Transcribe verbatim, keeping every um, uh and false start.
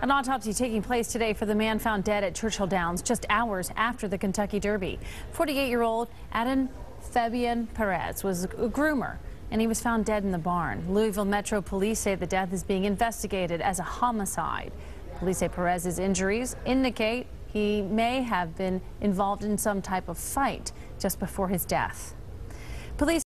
An autopsy taking place today for the man found dead at Churchill Downs just hours after the Kentucky Derby. forty-eight-year-old Adam Fabian Perez was a groomer, and he was found dead in the barn. Louisville Metro Police say the death is being investigated as a homicide. Police say Perez's injuries indicate he may have been involved in some type of fight just before his death. Police